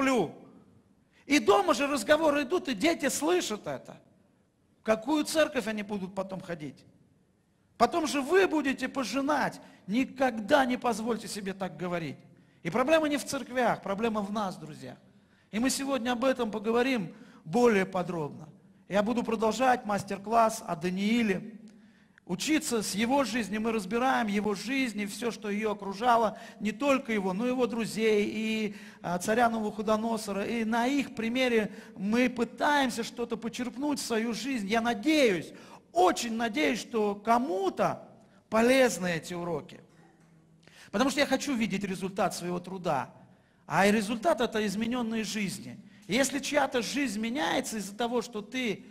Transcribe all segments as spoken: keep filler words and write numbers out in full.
сплю. И дома же разговоры идут, и дети слышат это. В какую церковь они будут потом ходить? Потом же вы будете пожинать. Никогда не позвольте себе так говорить. И проблема не в церквях, проблема в нас, друзья. И мы сегодня об этом поговорим более подробно. Я буду продолжать мастер-класс о Данииле. Учиться с его жизни, мы разбираем его жизнь и все, что ее окружало, не только его, но и его друзей, и царя Навуходоносора. И на их примере мы пытаемся что-то почерпнуть в свою жизнь. Я надеюсь, очень надеюсь, что кому-то полезны эти уроки. Потому что я хочу видеть результат своего труда. А результат – это измененные жизни. И если чья-то жизнь меняется из-за того, что ты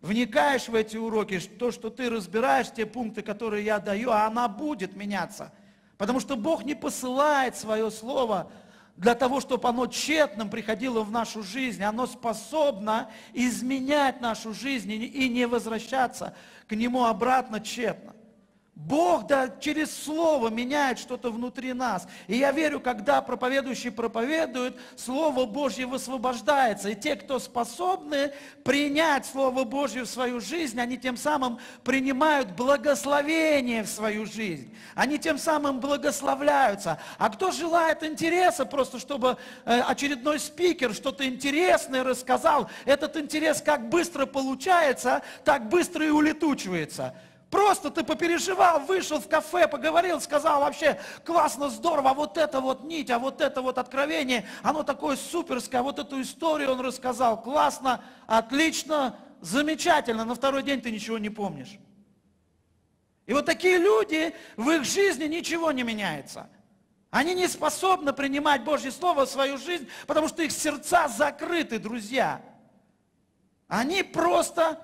вникаешь в эти уроки, то, что ты разбираешь, те пункты, которые я даю, а она будет меняться. Потому что Бог не посылает свое слово для того, чтобы оно тщетным приходило в нашу жизнь. Оно способно изменять нашу жизнь и не возвращаться к нему обратно тщетно. Бог да, через слово меняет что-то внутри нас. И я верю, когда проповедующий проповедует, Слово Божье высвобождается. И те, кто способны принять Слово Божье в свою жизнь, они тем самым принимают благословение в свою жизнь. Они тем самым благословляются. А кто желает интереса, просто чтобы очередной спикер что-то интересное рассказал, этот интерес как быстро получается, так быстро и улетучивается. Просто ты попереживал, вышел в кафе, поговорил, сказал вообще классно, здорово, а вот это вот нить, а вот это вот откровение, оно такое суперское, а вот эту историю он рассказал, классно, отлично, замечательно, на второй день ты ничего не помнишь. И вот такие люди, в их жизни ничего не меняется. Они не способны принимать Божье Слово в свою жизнь, потому что их сердца закрыты, друзья. Они просто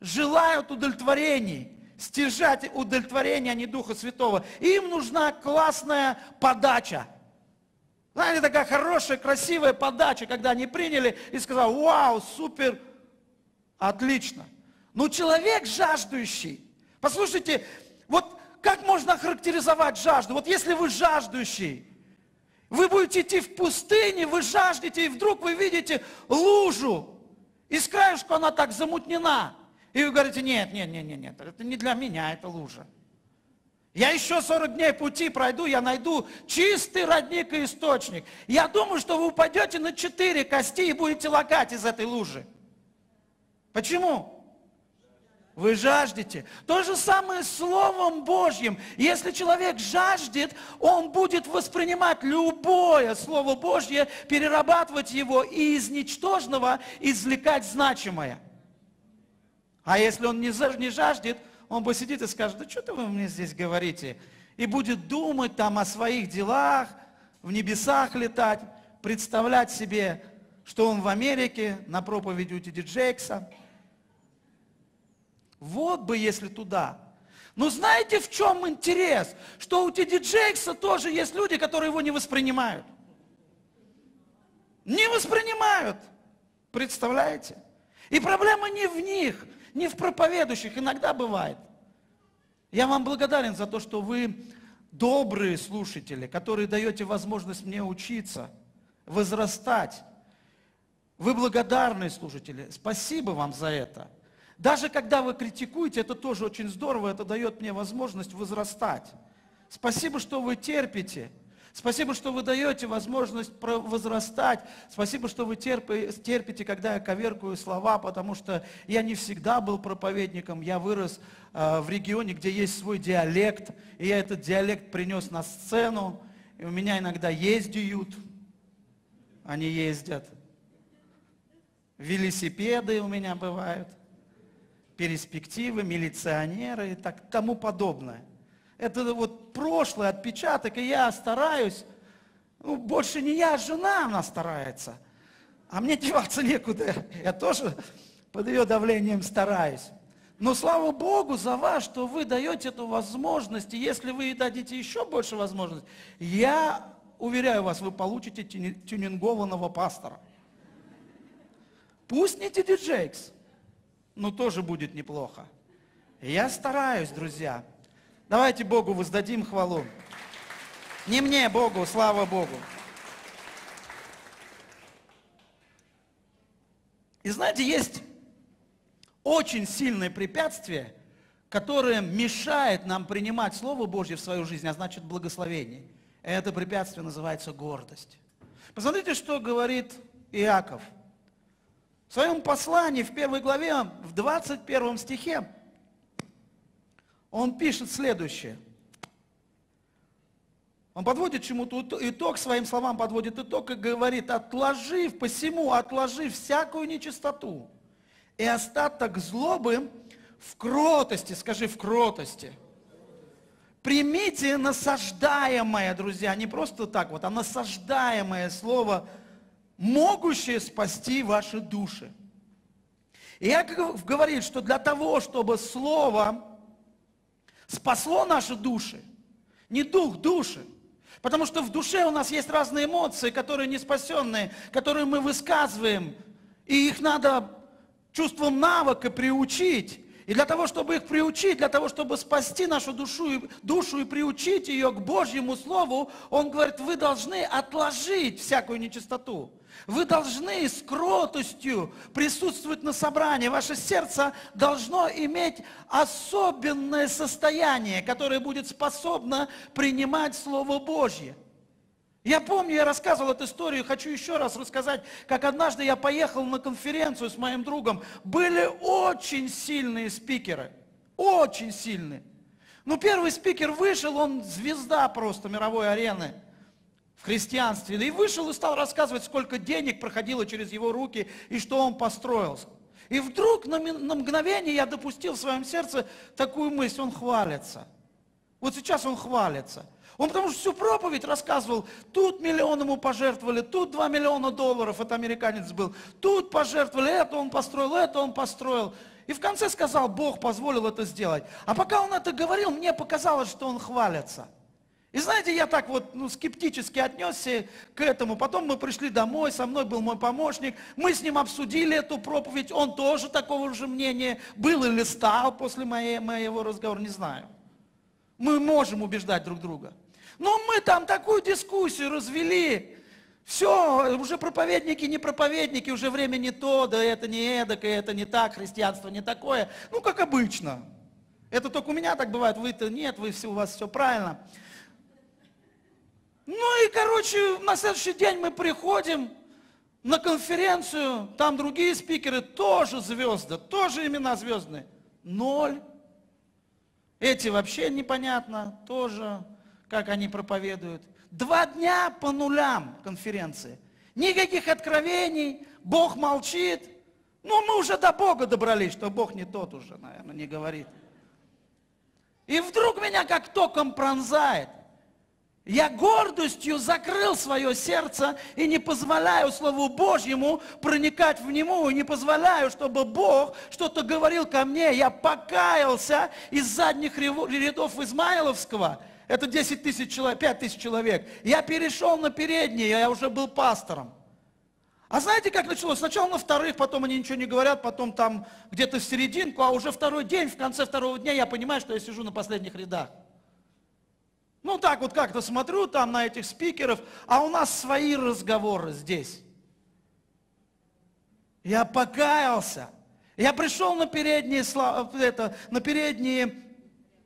желают удовлетворений. Стяжать удовлетворение, а не Духа Святого. Им нужна классная подача. Знаете, такая хорошая, красивая подача, когда они приняли и сказали, вау, супер, отлично. Но человек жаждущий, послушайте, вот как можно охарактеризовать жажду? Вот если вы жаждущий, вы будете идти в пустыне, вы жаждете, и вдруг вы видите лужу, и с краешку она так замутнена. И вы говорите, нет, нет, нет, нет, нет, это не для меня, это лужа. Я еще сорок дней пути пройду, я найду чистый родник и источник. Я думаю, что вы упадете на четыре кости и будете лакать из этой лужи. Почему? Вы жаждете. То же самое с Словом Божьим. Если человек жаждет, он будет воспринимать любое Слово Божье, перерабатывать его и из ничтожного извлекать значимое. А если он не жаждет, он посидит и скажет, да что вы мне здесь говорите? И будет думать там о своих делах, в небесах летать, представлять себе, что он в Америке, на проповеди у Тиди Джейкса. Вот бы если туда. Но знаете, в чем интерес? Что у Тиди Джейкса тоже есть люди, которые его не воспринимают. Не воспринимают. Представляете? И проблема не в них. Не в проповедующих, иногда бывает. Я вам благодарен за то, что вы добрые слушатели, которые даете возможность мне учиться, возрастать. Вы благодарные слушатели, спасибо вам за это. Даже когда вы критикуете, это тоже очень здорово, это дает мне возможность возрастать. Спасибо, что вы терпите. Спасибо, что вы даете возможность возрастать. Спасибо, что вы терпите, когда я коверкую слова, потому что я не всегда был проповедником. Я вырос в регионе, где есть свой диалект, и я этот диалект принес на сцену. И у меня иногда ездят, они ездят. Велосипеды у меня бывают, перспективы, милиционеры и так тому подобное. Это вот прошлый отпечаток, и я стараюсь, ну, больше не я, а жена она старается, а мне деваться некуда, я тоже под ее давлением стараюсь. Но слава Богу за вас, что вы даете эту возможность, и если вы дадите еще больше возможностей, я уверяю вас, вы получите тюнингованного пастора. Пусть не Тиди Джейкс, но тоже будет неплохо. Я стараюсь, друзья. Давайте Богу воздадим хвалу. Не мне, Богу, слава Богу. И знаете, есть очень сильное препятствие, которое мешает нам принимать Слово Божье в свою жизнь, а значит благословение. Это препятствие называется гордость. Посмотрите, что говорит Иаков. В своем послании, в первой главе, в двадцать первом стихе, он пишет следующее. Он подводит чему-то итог, своим словам подводит итог и говорит: «Отложив, посему отложив всякую нечистоту и остаток злобы в кротости», скажи, в кротости, «примите насаждаемое», друзья, не просто так вот, а насаждаемое слово, могущее спасти ваши души. И Иаков говорит, что для того, чтобы слово спасло наши души, не дух, души, потому что в душе у нас есть разные эмоции, которые не спасенные, которые мы высказываем, и их надо чувством навыка приучить. И для того, чтобы их приучить, для того, чтобы спасти нашу душу, душу и приучить ее к Божьему Слову, он говорит, вы должны отложить всякую нечистоту. Вы должны с кротостью присутствовать на собрании. Ваше сердце должно иметь особенное состояние, которое будет способно принимать Слово Божье. Я помню, я рассказывал эту историю, хочу еще раз рассказать, как однажды я поехал на конференцию с моим другом. Были очень сильные спикеры, очень сильные. Но первый спикер вышел, он звезда просто мировой арены в христианстве. И вышел и стал рассказывать, сколько денег проходило через его руки и что он построил. И вдруг на мгновение я допустил в своем сердце такую мысль: он хвалится. Вот сейчас он хвалится. Он потому что всю проповедь рассказывал, тут миллион ему пожертвовали, тут два миллиона долларов, это американец был, тут пожертвовали, это он построил, это он построил. И в конце сказал, Бог позволил это сделать. А пока он это говорил, мне показалось, что он хвалится. И знаете, я так вот ну, скептически отнесся к этому. Потом мы пришли домой, со мной был мой помощник, мы с ним обсудили эту проповедь, он тоже такого же мнения был или стал после моей, моего разговора, не знаю. Мы можем убеждать друг друга. Но мы там такую дискуссию развели. Все, уже проповедники, не проповедники, уже время не то, да это не эдак, это не так, христианство не такое. Ну, как обычно. Это только у меня так бывает, вы-то нет, вы все, у вас все правильно. Ну и, короче, на следующий день мы приходим на конференцию, там другие спикеры, тоже звезды, тоже имена звездные. Ноль. Эти вообще непонятно, тоже... как они проповедуют. Два дня по нулям конференции. Никаких откровений, Бог молчит. Ну, мы уже до Бога добрались, что Бог не тот уже, наверное, не говорит. И вдруг меня как током пронзает. Я гордостью закрыл свое сердце и не позволяю Слову Божьему проникать в него, и не позволяю, чтобы Бог что-то говорил ко мне. Я покаялся из задних рядов Измаиловского. Это десять тысяч человек, пять тысяч человек. Я перешел на передние, я уже был пастором. А знаете, как началось? Сначала на вторых, потом они ничего не говорят, потом там где-то в серединку, а уже второй день, в конце второго дня я понимаю, что я сижу на последних рядах. Ну так вот как-то смотрю там на этих спикеров, а у нас свои разговоры здесь. Я покаялся. Я пришел на передние, это, на передние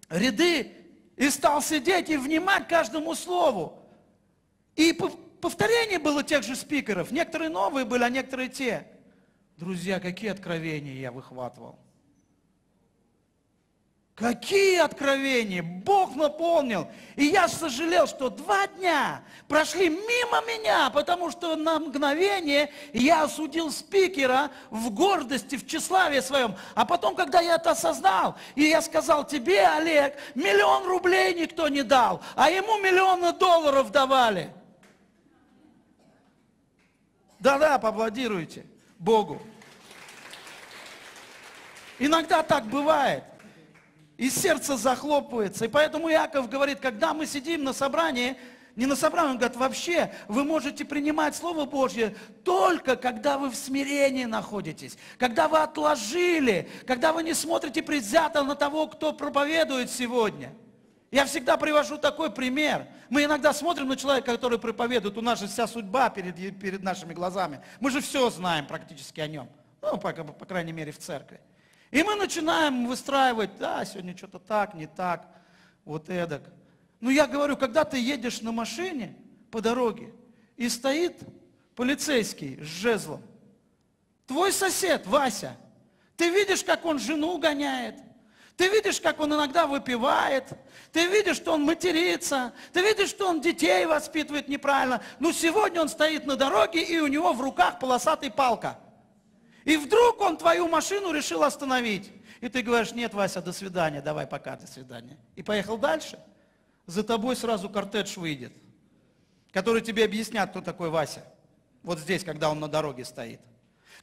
ряды, и стал сидеть и внимать каждому слову. И повторение было тех же спикеров. Некоторые новые были, а некоторые те. Друзья, какие откровения я выхватывал. Какие откровения! Бог наполнил. И я сожалел, что два дня прошли мимо меня, потому что на мгновение я осудил спикера в гордости, в тщеславии своем. А потом, когда я это осознал, и я сказал тебе, Олег, миллион рублей никто не дал, а ему миллионы долларов давали. Да-да, поаплодируйте Богу. Иногда так бывает. И сердце захлопывается. И поэтому Иаков говорит, когда мы сидим на собрании, не на собрании, он говорит, вообще вы можете принимать Слово Божье только когда вы в смирении находитесь, когда вы отложили, когда вы не смотрите предвзято на того, кто проповедует сегодня. Я всегда привожу такой пример. Мы иногда смотрим на человека, который проповедует, у нас же вся судьба перед, перед нашими глазами. Мы же все знаем практически о нем. Ну, по, по крайней мере, в церкви. И мы начинаем выстраивать, да, сегодня что-то так, не так, вот эдак. Но я говорю, когда ты едешь на машине по дороге, и стоит полицейский с жезлом, твой сосед, Вася, ты видишь, как он жену гоняет, ты видишь, как он иногда выпивает, ты видишь, что он матерится, ты видишь, что он детей воспитывает неправильно, но сегодня он стоит на дороге, и у него в руках полосатая палка. И вдруг он твою машину решил остановить. И ты говоришь, нет, Вася, до свидания, давай пока, до свидания. И поехал дальше. За тобой сразу кортеж выйдет, который тебе объяснят, кто такой Вася. Вот здесь, когда он на дороге стоит.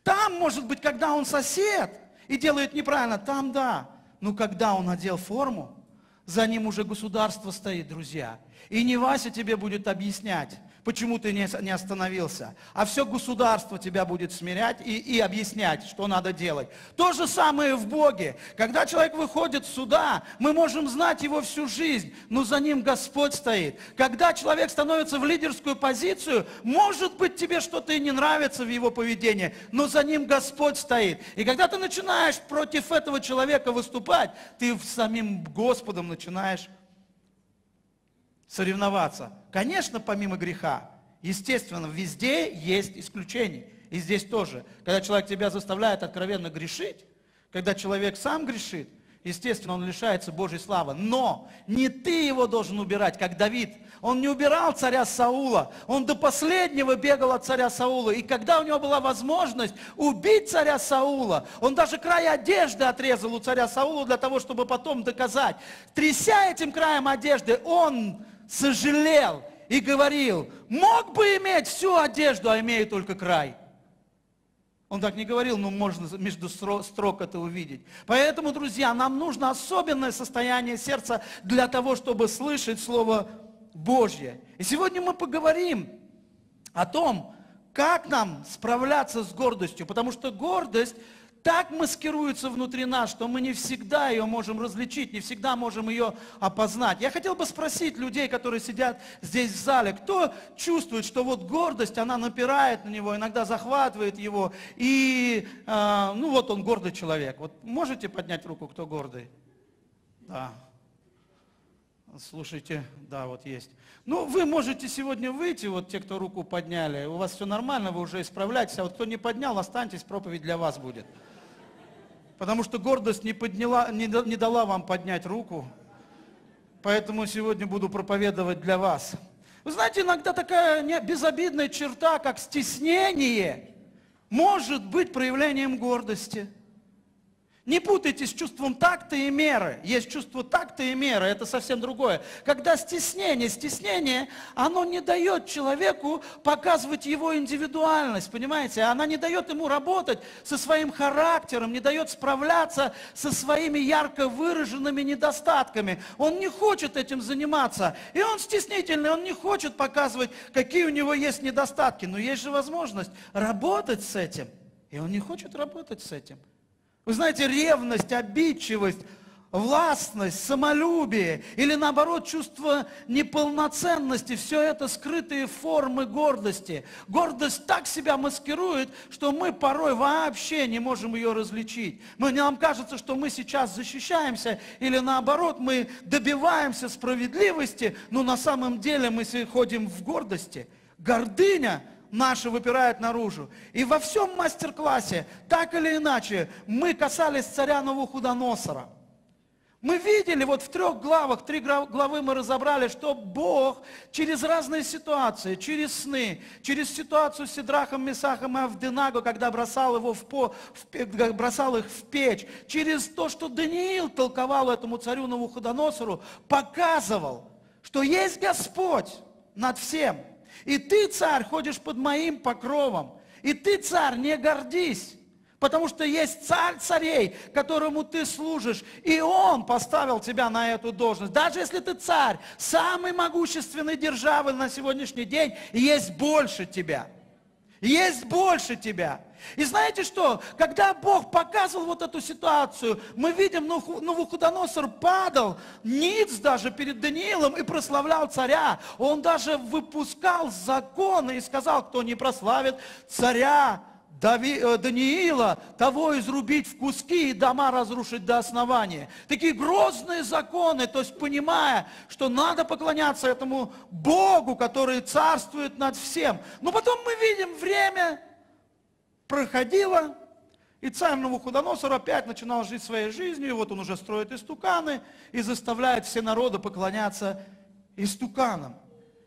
Там, может быть, когда он сосед и делает неправильно, там да. Но когда он надел форму, за ним уже государство стоит, друзья. И не Вася тебе будет объяснять, почему ты не остановился, а все государство тебя будет смирять и, и объяснять, что надо делать. То же самое в Боге. Когда человек выходит сюда, мы можем знать его всю жизнь, но за ним Господь стоит. Когда человек становится в лидерскую позицию, может быть, тебе что-то и не нравится в его поведении, но за ним Господь стоит. И когда ты начинаешь против этого человека выступать, ты с самим Господом начинаешь соревноваться. Конечно, помимо греха, естественно, везде есть исключения. И здесь тоже. Когда человек тебя заставляет откровенно грешить, когда человек сам грешит, естественно, он лишается Божьей славы. Но не ты его должен убирать, как Давид. Он не убирал царя Саула. Он до последнего бегал от царя Саула. И когда у него была возможность убить царя Саула, он даже край одежды отрезал у царя Саула для того, чтобы потом доказать. Тряся этим краем одежды, он сожалел и говорил, мог бы иметь всю одежду, а имею только край. Он так не говорил, но можно между строк это увидеть. Поэтому, друзья, нам нужно особенное состояние сердца для того, чтобы слышать Слово Божье. И сегодня мы поговорим о том, как нам справляться с гордостью, потому что гордость так маскируется внутри нас, что мы не всегда ее можем различить, не всегда можем ее опознать. Я хотел бы спросить людей, которые сидят здесь в зале, кто чувствует, что вот гордость, она напирает на него, иногда захватывает его, и э, ну вот он гордый человек. Вот можете поднять руку, кто гордый? Да. Слушайте, да, вот есть. Ну, вы можете сегодня выйти, вот те, кто руку подняли, у вас все нормально, вы уже исправляетесь, а вот кто не поднял, останьтесь, проповедь для вас будет. Потому что гордость не подняла, не, не дала вам поднять руку, поэтому сегодня буду проповедовать для вас. Вы знаете, иногда такая безобидная черта, как стеснение, может быть проявлением гордости. Не путайте с чувством такта и меры. Есть чувство такта и меры, это совсем другое. Когда стеснение, стеснение, оно не дает человеку показывать его индивидуальность, понимаете? Она не дает ему работать со своим характером, не дает справляться со своими ярко выраженными недостатками. Он не хочет этим заниматься. И он стеснительный, он не хочет показывать, какие у него есть недостатки. Но есть же возможность работать с этим. И он не хочет работать с этим. Вы знаете, ревность, обидчивость, властность, самолюбие или наоборот чувство неполноценности, все это скрытые формы гордости. Гордость так себя маскирует, что мы порой вообще не можем ее различить. Мы, нам кажется, что мы сейчас защищаемся или наоборот мы добиваемся справедливости, но на самом деле мы ходим в гордости. Гордыня наша выпирает наружу. И во всем мастер-классе, так или иначе, мы касались царя Навуходоносора. Мы видели, вот в трех главах, три главы мы разобрали, что Бог через разные ситуации, через сны, через ситуацию с Сидрахом, Месахом и Авденаго, когда бросал, его в по, в, бросал их в печь, через то, что Даниил толковал этому царю Навуходоносору, показывал, что есть Господь над всем. И ты, царь, ходишь под моим покровом. И ты, царь, не гордись, потому что есть царь царей, которому ты служишь, и он поставил тебя на эту должность. Даже если ты царь самой могущественной державы на сегодняшний день, есть больше тебя. Есть больше тебя. И знаете что? Когда Бог показывал вот эту ситуацию, мы видим, Навуходоносор падал, ниц даже перед Даниилом и прославлял царя. Он даже выпускал законы и сказал, кто не прославит царя Дави, Даниила, того изрубить в куски и дома разрушить до основания. Такие грозные законы, то есть понимая, что надо поклоняться этому Богу, который царствует над всем. Но потом мы видим, время проходило, и царь Навуходоносор опять начинал жить своей жизнью, и вот он уже строит истуканы и заставляет все народы поклоняться истуканам.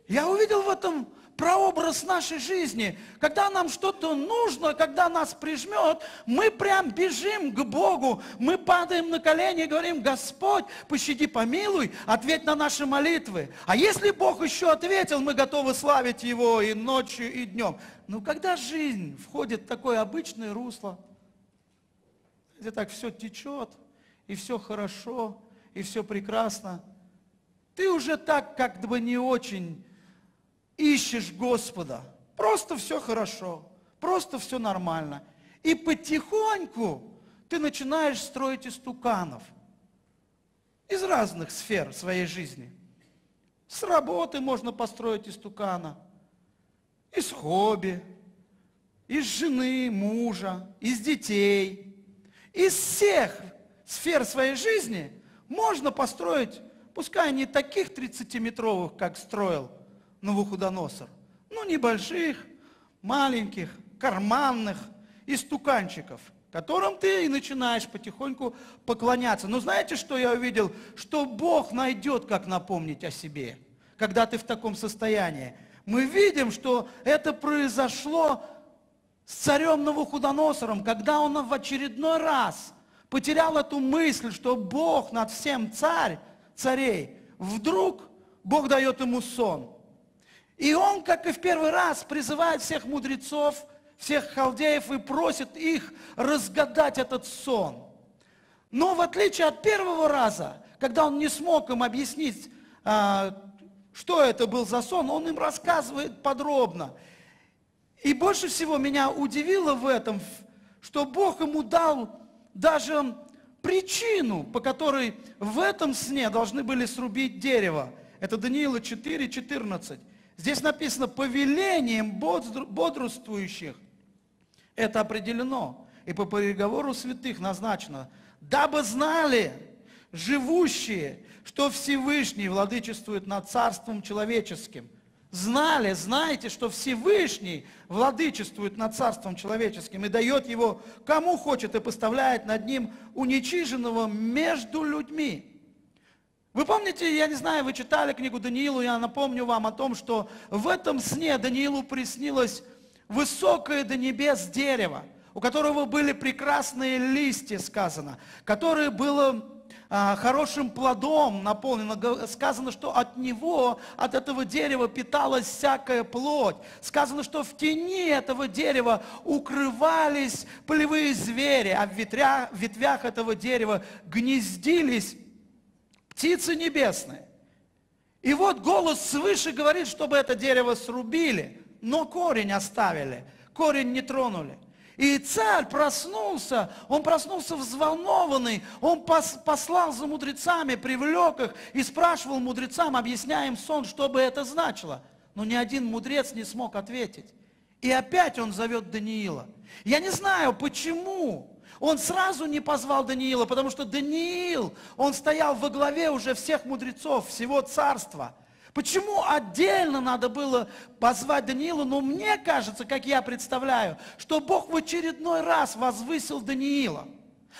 Я увидел в этом прообраз нашей жизни. Когда нам что-то нужно, когда нас прижмет, мы прям бежим к Богу, мы падаем на колени и говорим: Господь, пощади, помилуй, ответь на наши молитвы. А если Бог еще ответил, мы готовы славить Его и ночью, и днем. Но когда жизнь входит в такое обычное русло, где так все течет, и все хорошо, и все прекрасно, ты уже так как бы не очень ищешь Господа. Просто все хорошо, просто все нормально. И потихоньку ты начинаешь строить истуканов из разных сфер своей жизни. С работы можно построить истукана, из хобби, из жены, мужа, из детей. Из всех сфер своей жизни можно построить, пускай не таких тридцатиметровых, как строил Навуходоносор, ну небольших, маленьких, карманных истуканчиков, которым ты и начинаешь потихоньку поклоняться. Но знаете, что я увидел? Что Бог найдет, как напомнить о себе, когда ты в таком состоянии. Мы видим, что это произошло с царем Навуходоносором, когда он в очередной раз потерял эту мысль, что Бог над всем царь царей. Вдруг Бог дает ему сон. И он, как и в первый раз, призывает всех мудрецов, всех халдеев и просит их разгадать этот сон. Но в отличие от первого раза, когда он не смог им объяснить, что это был за сон, он им рассказывает подробно. И больше всего меня удивило в этом, что Бог ему дал даже причину, по которой в этом сне должны были срубить дерево. Это Даниила четыре, четырнадцать. Здесь написано: повелением бодрствующих это определено, и по переговору святых назначено, дабы знали живущие, что Всевышний владычествует над царством человеческим. Знали, знаете, что Всевышний владычествует над царством человеческим и дает его кому хочет и поставляет над ним уничиженного между людьми. Вы помните, я не знаю, вы читали книгу Даниилу, я напомню вам о том, что в этом сне Даниилу приснилось высокое до небес дерево, у которого были прекрасные листья, сказано, которое было а, хорошим плодом наполнено. Сказано, что от него, от этого дерева питалась всякая плоть. Сказано, что в тени этого дерева укрывались полевые звери, а в ветвях, в ветвях этого дерева гнездились птицы небесные. И вот голос свыше говорит, чтобы это дерево срубили, но корень оставили, корень не тронули. И царь проснулся, он проснулся взволнованный, он послал за мудрецами, привлек их и спрашивал мудрецам, объясняя им сон, что бы это значило. Но ни один мудрец не смог ответить. И опять он зовет Даниила. Я не знаю, почему он сразу не позвал Даниила, потому что Даниил, он стоял во главе уже всех мудрецов, всего царства. Почему отдельно надо было позвать Даниила? Но мне кажется, как я представляю, что Бог в очередной раз возвысил Даниила.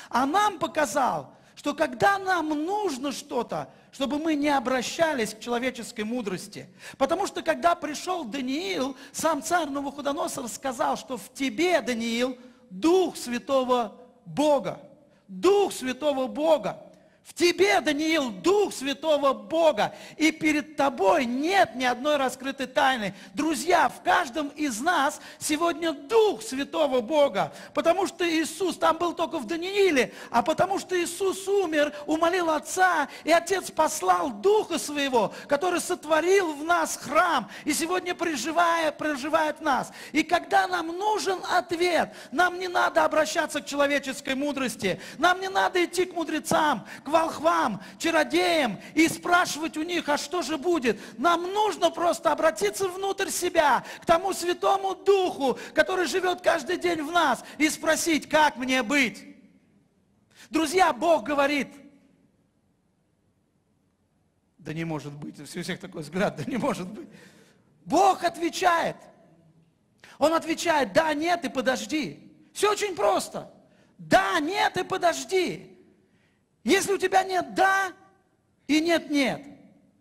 А нам показал, что когда нам нужно что-то, чтобы мы не обращались к человеческой мудрости. Потому что когда пришел Даниил, сам царь Навуходоносор сказал, что в тебе, Даниил, Дух Святого Бога, Дух Святого Бога. В тебе, Даниил, Дух Святого Бога, и перед тобой нет ни одной раскрытой тайны. Друзья, в каждом из нас сегодня Дух Святого Бога, потому что Иисус, там был только в Данииле, а потому что Иисус умер, умолил Отца, и Отец послал Духа Своего, который сотворил в нас храм, и сегодня проживает, проживает в нас. И когда нам нужен ответ, нам не надо обращаться к человеческой мудрости, нам не надо идти к мудрецам, к волхвам, чародеям и спрашивать у них, а что же будет. Нам нужно просто обратиться внутрь себя, к тому Святому Духу, который живет каждый день в нас, и спросить, как мне быть. Друзья, Бог говорит, да не может быть, у всех такой взгляд, да не может быть. Бог отвечает. Он отвечает, да, нет и подожди. Все очень просто. Да, нет и подожди. Если у тебя нет да и нет нет,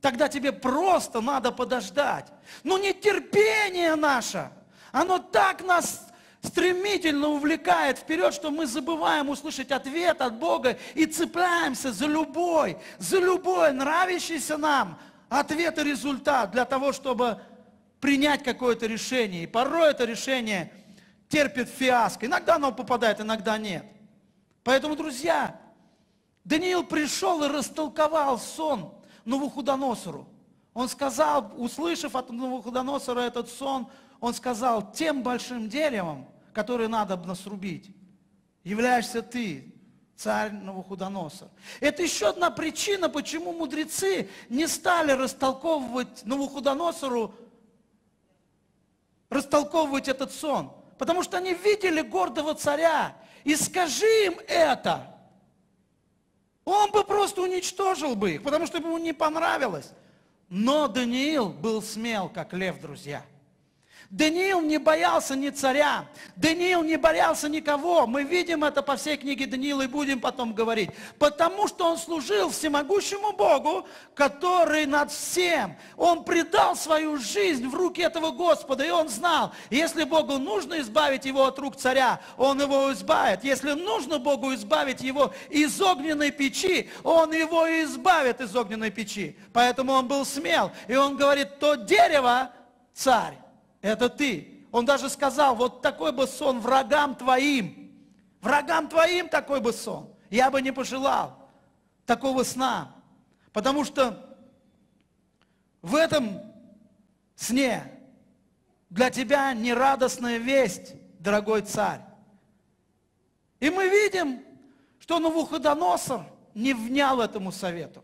тогда тебе просто надо подождать. Но нетерпение наше, оно так нас стремительно увлекает вперед, что мы забываем услышать ответ от Бога и цепляемся за любой, за любой нравящийся нам ответ и результат для того, чтобы принять какое-то решение. И порой это решение терпит фиаско. Иногда оно попадает, иногда нет. Поэтому, друзья, Даниил пришел и растолковал сон Навуходоносору. Он сказал, услышав от Навуходоносора этот сон, он сказал, тем большим деревом, которое надобно срубить, являешься ты, царь Навуходоносор. Это еще одна причина, почему мудрецы не стали растолковывать Навуходоносору, растолковывать этот сон. Потому что они видели гордого царя. И скажи им это, он бы просто уничтожил бы их, потому что ему не понравилось. Но Даниил был смел, как лев, друзья. Даниил не боялся ни царя, Даниил не боялся никого. Мы видим это по всей книге Даниила и будем потом говорить. Потому что он служил всемогущему Богу, который над всем. Он предал свою жизнь в руки этого Господа, и он знал, если Богу нужно избавить его от рук царя, он его избавит. Если нужно Богу избавить его из огненной печи, он его и избавит из огненной печи. Поэтому он был смел, и он говорит, то дерево царь. Это ты. Он даже сказал, вот такой бы сон врагам твоим. Врагам твоим такой бы сон. Я бы не пожелал такого сна. Потому что в этом сне для тебя нерадостная весть, дорогой царь. И мы видим, что Навуходоносор не внял этому совету.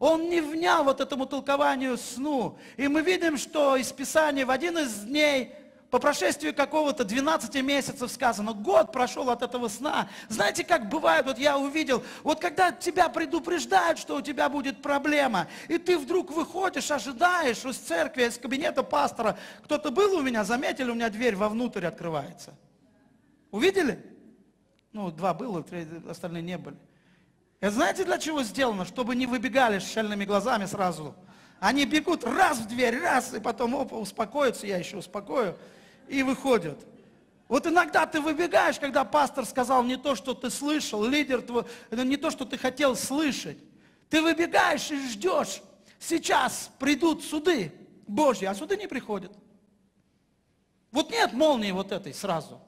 Он не внял вот этому толкованию сну. И мы видим, что из Писания в один из дней, по прошествии какого-то двенадцати месяцев сказано, год прошел от этого сна. Знаете, как бывает, вот я увидел, вот когда тебя предупреждают, что у тебя будет проблема, и ты вдруг выходишь, ожидаешь из церкви, из кабинета пастора. Кто-то был у меня, заметили, у меня дверь вовнутрь открывается. Увидели? Ну, два было, остальные не были. Это знаете, для чего сделано? Чтобы не выбегали с шальными глазами сразу. Они бегут раз в дверь, раз, и потом опа, успокоятся, я еще успокою, и выходят. Вот иногда ты выбегаешь, когда пастор сказал не то, что ты слышал, лидер твой, не то, что ты хотел слышать. Ты выбегаешь и ждешь. Сейчас придут суды Божьи, а суды не приходят. Вот нет молнии вот этой сразу.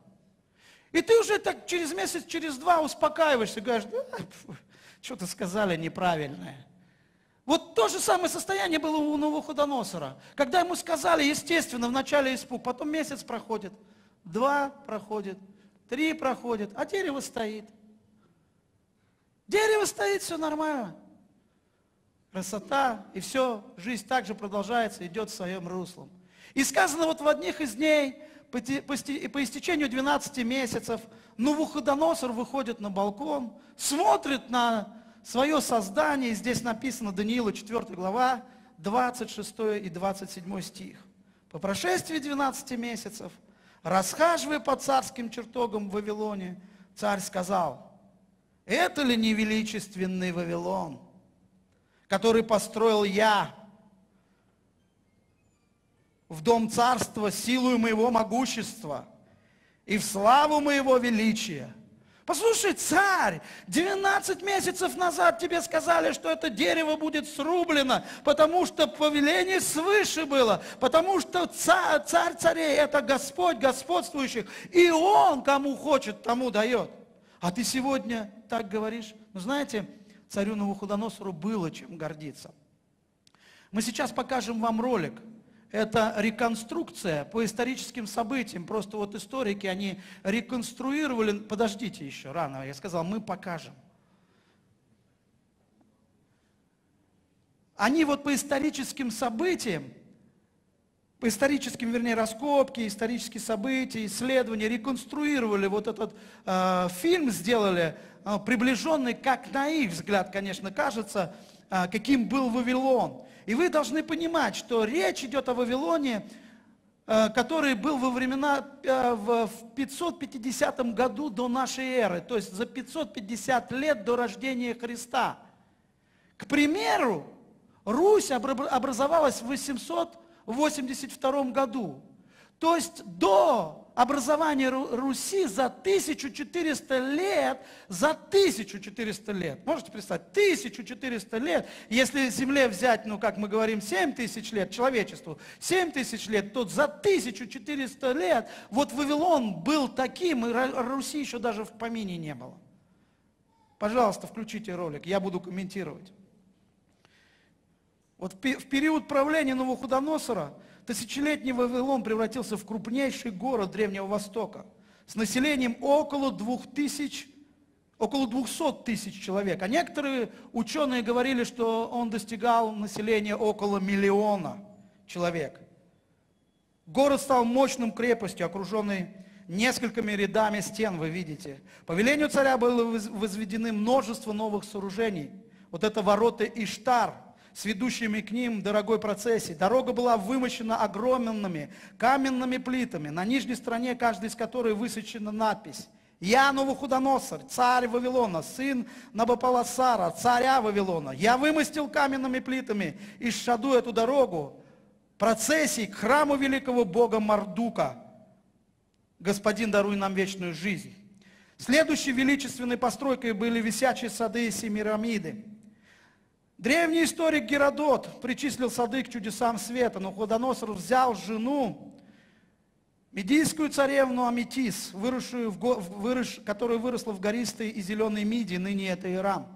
И ты уже так через месяц, через два успокаиваешься, говоришь, да, что-то сказали неправильное. Вот то же самое состояние было у Навуходоносора. Когда ему сказали, естественно, вначале испуг, потом месяц проходит, два проходит, три проходит, а дерево стоит. Дерево стоит, все нормально. Красота, и все, жизнь также продолжается, идет своим руслом. И сказано вот в одних из дней, по истечению двенадцати месяцев, Навуходоносор выходит на балкон, смотрит на свое создание, здесь написано Даниила четвёртая глава, двадцать шестой и двадцать седьмой стих. По прошествии двенадцати месяцев, расхаживая по царским чертогам в Вавилоне, царь сказал, это ли не величественный Вавилон, который построил я, в дом царства силою моего могущества и в славу моего величия. Послушай, царь, двенадцать месяцев назад тебе сказали, что это дерево будет срублено, потому что повеление свыше было, потому что царь, царь царей – это Господь господствующих, и Он кому хочет, тому дает. А ты сегодня так говоришь. Ну, знаете, царю Навуходоносору было чем гордиться. Мы сейчас покажем вам ролик. Это реконструкция по историческим событиям. Просто вот историки, они реконструировали... Подождите еще, рано. Я сказал, мы покажем. они вот по историческим событиям, по историческим, вернее, раскопки, исторические события, исследования, реконструировали вот этот э, фильм, сделали, э, приближенный, как на их взгляд, конечно, кажется, э, каким был Вавилон. И вы должны понимать, что речь идет о Вавилоне, э, который был во времена, э, в пятьсот пятидесятом году до нашей эры, то есть за пятьсот пятьдесят лет до рождения Христа. К примеру, Русь образовалась в восемьсот восемьдесят втором году, то есть до образования Руси за тысячу четыреста лет, за тысячу четыреста лет, можете представить, тысячу четыреста лет, если Земле взять, ну как мы говорим, семь тысяч лет, человечеству, семь тысяч лет, то за тысячу четыреста лет вот Вавилон был таким, и Руси еще даже в помине не было. Пожалуйста, включите ролик, я буду комментировать. Вот в период правления Навуходоносора тысячелетний Вавилон превратился в крупнейший город Древнего Востока с населением около двух тысяч, около двухсот тысяч человек. А некоторые ученые говорили, что он достигал населения около миллиона человек. Город стал мощным крепостью, окруженной несколькими рядами стен, вы видите. По велению царя было возведены множество новых сооружений. Вот это ворота Иштар, с ведущими к ним дорогой процессией. Дорога была вымощена огромными каменными плитами, на нижней стороне каждой из которой высечена надпись: «Я Навуходоносор, царь Вавилона, сын Набопаласара, царя Вавилона. Я вымостил каменными плитами и шаду эту дорогу процессии к храму великого бога Мардука. Господин, даруй нам вечную жизнь». Следующей величественной постройкой были висячие сады и Семирамиды. Древний историк Геродот причислил сады к чудесам света, но Навуходоносор взял жену, мидийскую царевну Аметис, выросшую в го... вырос... которая выросла в гористой и зеленой Мидии, ныне это Иран.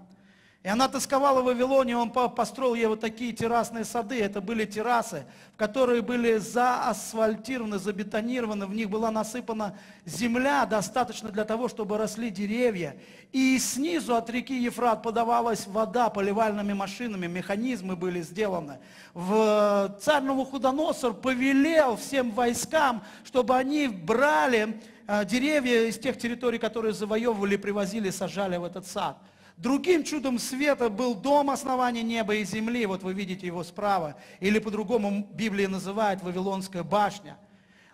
И она тосковала в Вавилоне, он построил ей вот такие террасные сады. Это были террасы, которые были заасфальтированы, забетонированы, в них была насыпана земля, достаточно для того, чтобы росли деревья. И снизу от реки Ефрат подавалась вода поливальными машинами, механизмы были сделаны. В... Царь Навуходоносор повелел всем войскам, чтобы они брали деревья из тех территорий, которые завоевывали, привозили, сажали в этот сад. Другим чудом света был дом основания неба и земли, вот вы видите его справа, или по-другому Библия называет Вавилонская башня.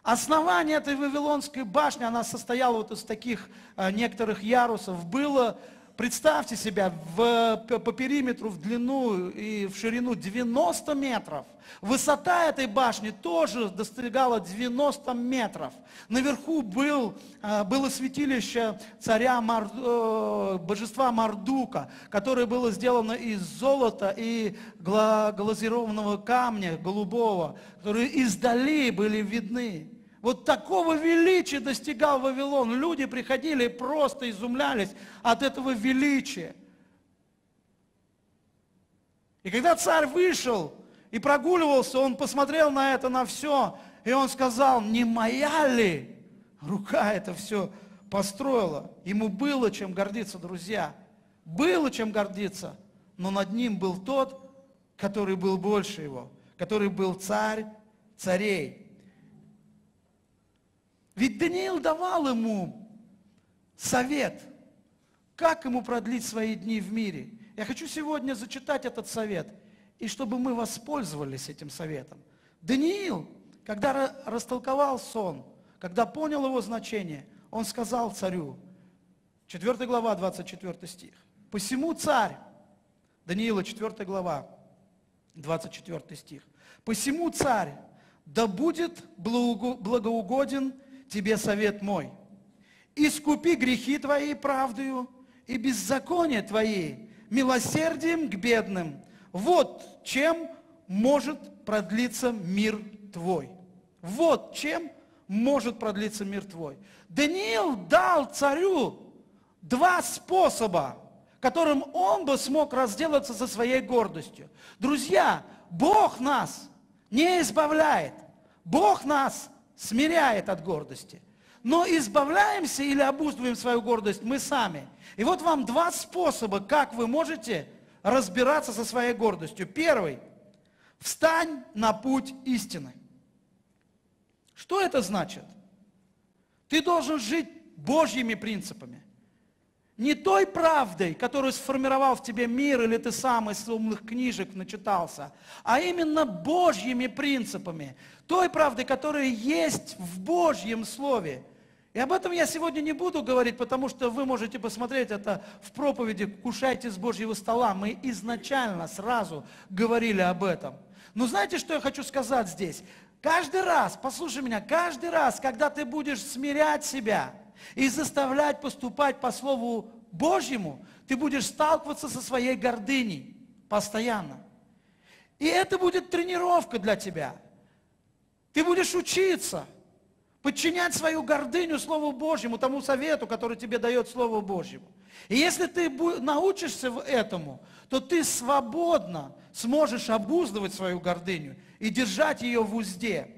Основание этой Вавилонской башни, она состояла вот из таких э, некоторых ярусов, было, представьте себя, в, по, по периметру в длину и в ширину девяносто метров. Высота этой башни тоже достигала девяноста метров. Наверху был, было святилище царя Мар, божества Мардука, которое было сделано из золота и глазированного камня голубого, которые издали были видны. Вот такого величия достигал Вавилон. Люди приходили и просто изумлялись от этого величия. И когда царь вышел и прогуливался, он посмотрел на это, на все, и он сказал: не моя ли рука это все построила? Ему было чем гордиться, друзья. Было чем гордиться, но над ним был тот, который был больше его, который был царь царей. Ведь Даниил давал ему совет, как ему продлить свои дни в мире. Я хочу сегодня зачитать этот совет, и чтобы мы воспользовались этим советом. Даниил, когда растолковал сон, когда понял его значение, он сказал царю, четвёртая глава, двадцать четвёртый стих: «Посему царь», Даниила четвёртая глава, двадцать четвёртый стих, «Посему царь, да будет благоугоден тебе совет мой. Искупи грехи твои правдою и беззакония твои милосердием к бедным. Вот чем может продлиться мир твой». Вот чем может продлиться мир твой. Даниил дал царю два способа, которым он бы смог разделаться со своей гордостью. Друзья, Бог нас не избавляет. Бог нас смиряет от гордости. Но избавляемся или обуздываем свою гордость мы сами. И вот вам два способа, как вы можете разбираться со своей гордостью. Первый. Встань на путь истины. Что это значит? Ты должен жить Божьими принципами. Не той правдой, которую сформировал в тебе мир, или ты сам из умных книжек начитался, а именно Божьими принципами. Той правдой, которая есть в Божьем Слове. И об этом я сегодня не буду говорить, потому что вы можете посмотреть это в проповеди «Кушайте с Божьего стола». Мы изначально сразу говорили об этом. Но знаете, что я хочу сказать здесь? Каждый раз, послушай меня, каждый раз, когда ты будешь смирять себя и заставлять поступать по Слову Божьему, ты будешь сталкиваться со своей гордыней постоянно. И это будет тренировка для тебя. Ты будешь учиться подчинять свою гордыню Слову Божьему, тому совету, который тебе дает Слово Божьему. И если ты научишься этому, то ты свободно сможешь обуздывать свою гордыню и держать ее в узде.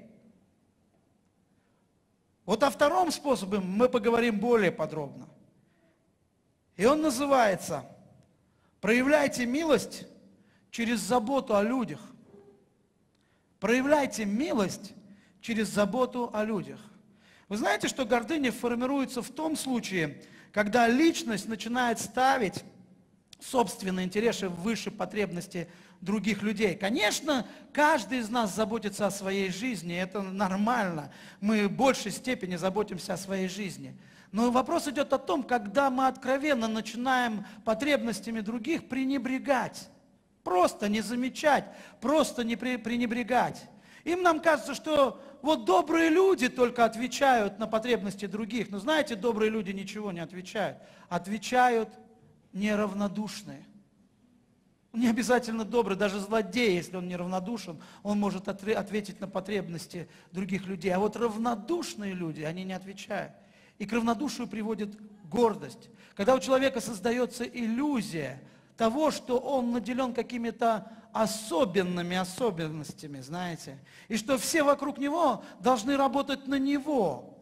Вот о втором способе мы поговорим более подробно. И он называется «Проявляйте милость через заботу о людях». Проявляйте милость через заботу о людях. Вы знаете, что гордыня формируется в том случае, когда личность начинает ставить собственные интересы выше потребности других людей. Конечно, каждый из нас заботится о своей жизни, это нормально. Мы в большей степени заботимся о своей жизни. Но вопрос идет о том, когда мы откровенно начинаем потребностями других пренебрегать. Просто не замечать, просто не пренебрегать. Им нам кажется, что вот добрые люди только отвечают на потребности других. Но знаете, добрые люди ничего не отвечают. Отвечают неравнодушные. Не обязательно добрый, даже злодей, если он неравнодушен, он может ответить на потребности других людей. А вот равнодушные люди, они не отвечают. И к равнодушию приводит гордость. Когда у человека создается иллюзия того, что он наделен какими-то особенными особенностями, знаете, и что все вокруг него должны работать на него,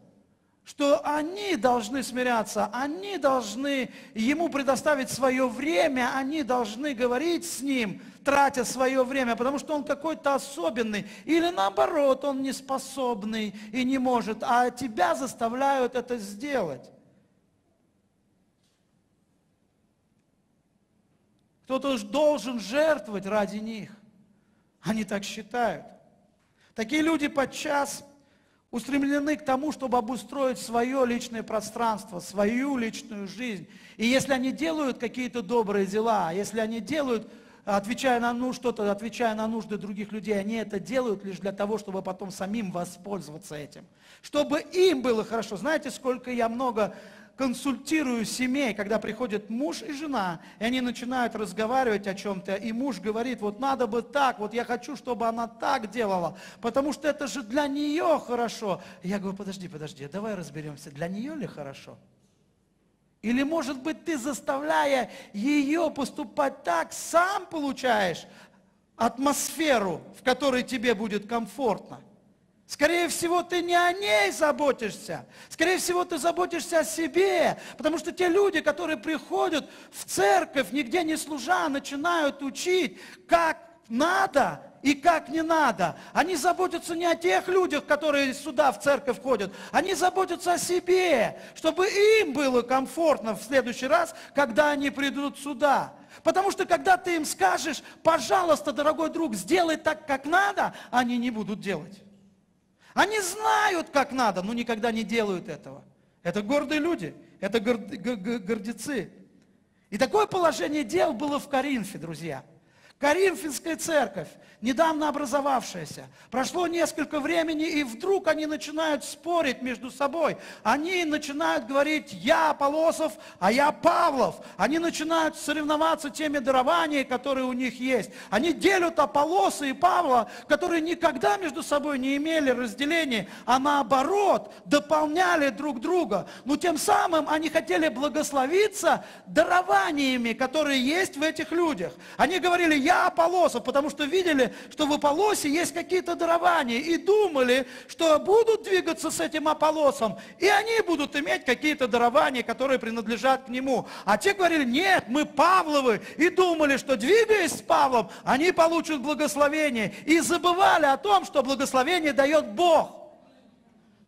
что они должны смиряться, они должны ему предоставить свое время, они должны говорить с ним, тратя свое время, потому что он какой-то особенный, или наоборот, он неспособный и не может, а тебя заставляют это сделать. Кто-то должен жертвовать ради них. Они так считают. Такие люди подчас устремлены к тому, чтобы обустроить свое личное пространство, свою личную жизнь. И если они делают какие-то добрые дела, если они делают, отвечая на нужды, что-то, отвечая на нужды других людей, они это делают лишь для того, чтобы потом самим воспользоваться этим. Чтобы им было хорошо. Знаете, сколько я много консультирую семей, когда приходят муж и жена, и они начинают разговаривать о чем-то, и муж говорит, вот надо бы так, вот я хочу, чтобы она так делала, потому что это же для нее хорошо. Я говорю, подожди, подожди, давай разберемся, для нее ли хорошо? Или, может быть, ты, заставляя ее поступать так, сам получаешь атмосферу, в которой тебе будет комфортно? Скорее всего, ты не о ней заботишься. Скорее всего, ты заботишься о себе. Потому что те люди, которые приходят в церковь, нигде не служа, начинают учить, как надо и как не надо. Они заботятся не о тех людях, которые сюда в церковь ходят. Они заботятся о себе, чтобы им было комфортно в следующий раз, когда они придут сюда. Потому что, когда ты им скажешь, пожалуйста, дорогой друг, сделай так, как надо, они не будут делать. Они знают, как надо, но никогда не делают этого. Это гордые люди, это гордецы. И такое положение дел было в Коринфе, друзья. Коринфянская церковь, недавно образовавшаяся, прошло несколько времени, и вдруг они начинают спорить между собой. Они начинают говорить, я Аполлосов, а я Павлов. Они начинают соревноваться теми дарованиями, которые у них есть. Они делят Аполлоса и Павла, которые никогда между собой не имели разделения, а наоборот, дополняли друг друга. Но тем самым они хотели благословиться дарованиями, которые есть в этих людях. Они говорили, я Аполлосов, потому что видели, что в Аполлосе есть какие-то дарования, и думали, что будут двигаться с этим Аполлосом, и они будут иметь какие-то дарования, которые принадлежат к нему. А те говорили: нет, мы Павловы, и думали, что двигаясь с Павлом, они получат благословение, и забывали о том, что благословение дает Бог.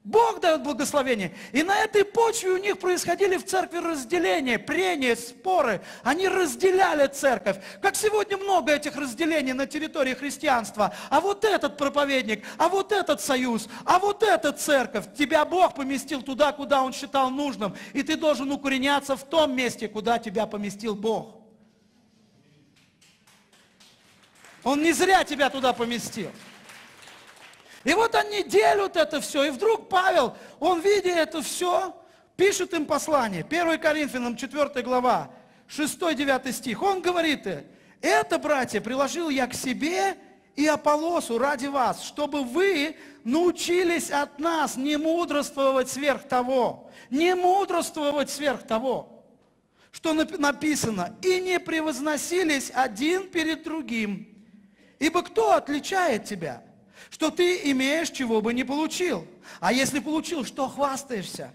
Бог дает благословение. И на этой почве у них происходили в церкви разделения, прения, споры. Они разделяли церковь. Как сегодня много этих разделений на территории христианства. А вот этот проповедник, а вот этот союз, а вот эта церковь. Тебя Бог поместил туда, куда Он считал нужным. И ты должен укореняться в том месте, куда тебя поместил Бог. Он не зря тебя туда поместил. И вот они делят это все, и вдруг Павел, он, видя это все, пишет им послание. первое Коринфянам четвёртая глава, шестой-девятый стих. Он говорит: «Это, братья, приложил я к себе и Аполлосу ради вас, чтобы вы научились от нас не мудрствовать сверх того, не мудрствовать сверх того, что написано, и не превозносились один перед другим, ибо кто отличает тебя? Что ты имеешь, чего бы не получил. А если получил, что хвастаешься?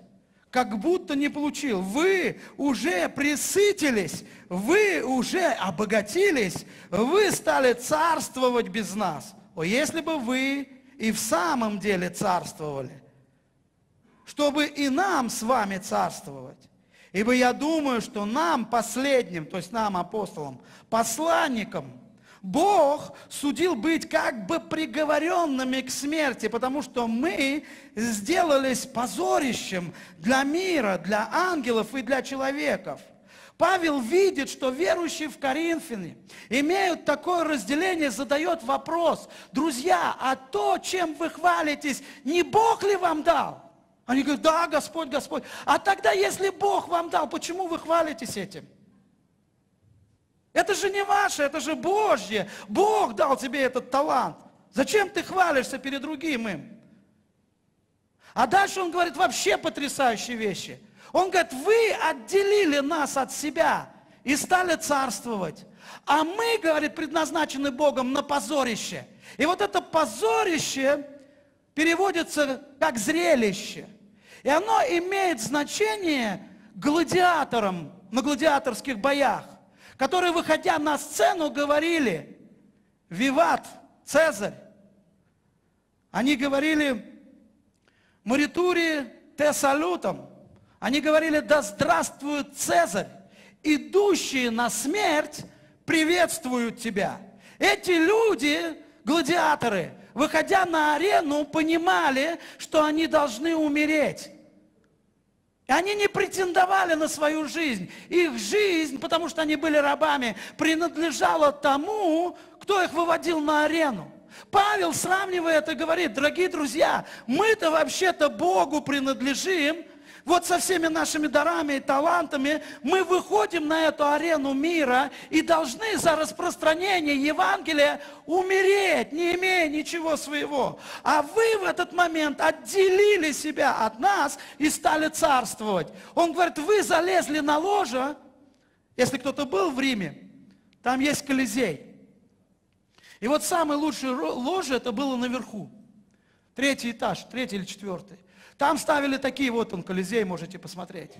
Как будто не получил. Вы уже пресытились, вы уже обогатились, вы стали царствовать без нас. О, если бы вы и в самом деле царствовали, чтобы и нам с вами царствовать. Ибо я думаю, что нам последним, то есть нам, апостолам, посланникам, Бог судил быть как бы приговоренными к смерти, потому что мы сделались позорищем для мира, для ангелов и для человеков». Павел видит, что верующие в Коринфе имеют такое разделение, задает вопрос: «Друзья, а то, чем вы хвалитесь, не Бог ли вам дал?» Они говорят: «Да, Господь, Господь». «А тогда, если Бог вам дал, почему вы хвалитесь этим? Это же не ваше, это же Божье. Бог дал тебе этот талант. Зачем ты хвалишься перед другим им?» А дальше он говорит вообще потрясающие вещи. Он говорит: «Вы отделили нас от себя и стали царствовать. А мы, — говорит, — предназначены Богом на позорище». И вот это позорище переводится как зрелище. И оно имеет значение гладиаторам на гладиаторских боях, которые, выходя на сцену, говорили: «Виват, Цезарь!» Они говорили: «Моритури те салютом!» Они говорили: «Да здравствует Цезарь! Идущие на смерть приветствуют тебя!» Эти люди, гладиаторы, выходя на арену, понимали, что они должны умереть. Они не претендовали на свою жизнь. Их жизнь, потому что они были рабами, принадлежала тому, кто их выводил на арену. Павел, сравнивая это, говорит: дорогие друзья, мы-то вообще-то Богу принадлежим. Вот со всеми нашими дарами и талантами мы выходим на эту арену мира и должны за распространение Евангелия умереть, не имея ничего своего. А вы в этот момент отделили себя от нас и стали царствовать. Он говорит: вы залезли на ложе. Если кто-то был в Риме, там есть Колизей. И вот самое лучшее ложе это было наверху. Третий этаж, третий или четвертый. Там ставили такие, вот он, Колизей, можете посмотреть.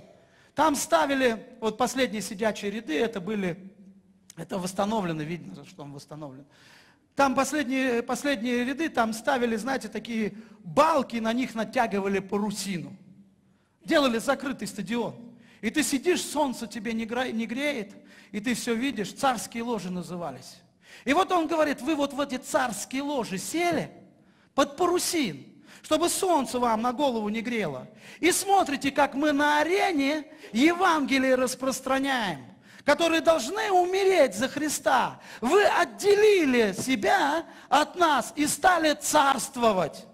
Там ставили, вот последние сидячие ряды, это были, это восстановлено, видно, что он восстановлен. Там последние, последние ряды, там ставили, знаете, такие балки, на них натягивали парусину. Делали закрытый стадион. И ты сидишь, солнце тебе не греет, и ты все видишь, царские ложи назывались. И вот он говорит: вы вот в эти царские ложи сели под парусин, чтобы солнце вам на голову не грело. И смотрите, как мы на арене Евангелие распространяем, которые должны умереть за Христа. Вы отделили себя от нас и стали царствовать.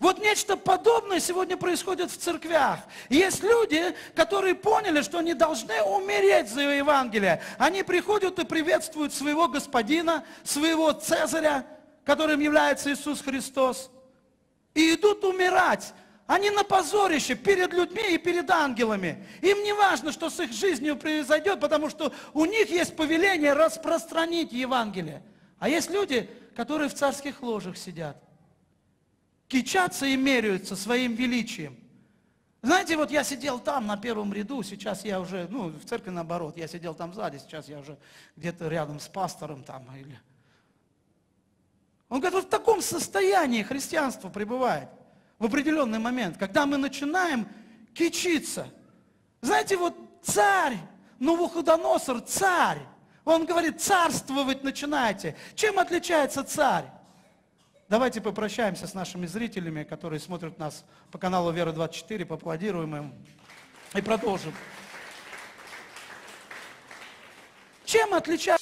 Вот нечто подобное сегодня происходит в церквях. Есть люди, которые поняли, что они должны умереть за Евангелие. Они приходят и приветствуют своего господина, своего Цезаря, которым является Иисус Христос. И идут умирать. Они на позорище перед людьми и перед ангелами. Им не важно, что с их жизнью произойдет, потому что у них есть повеление распространить Евангелие. А есть люди, которые в царских ложах сидят, кичатся и меряются своим величием. Знаете, вот я сидел там на первом ряду, сейчас я уже, ну, в церкви наоборот, я сидел там сзади, сейчас я уже где-то рядом с пастором там. Или... Он говорит, вот в таком состоянии христианство пребывает. В определенный момент, когда мы начинаем кичиться. Знаете, вот царь, Навуходоносор, царь, он говорит, царствовать начинайте. Чем отличается царь? Давайте попрощаемся с нашими зрителями, которые смотрят нас по каналу Вера двадцать четыре, поаплодируем им и продолжим. Чем отличается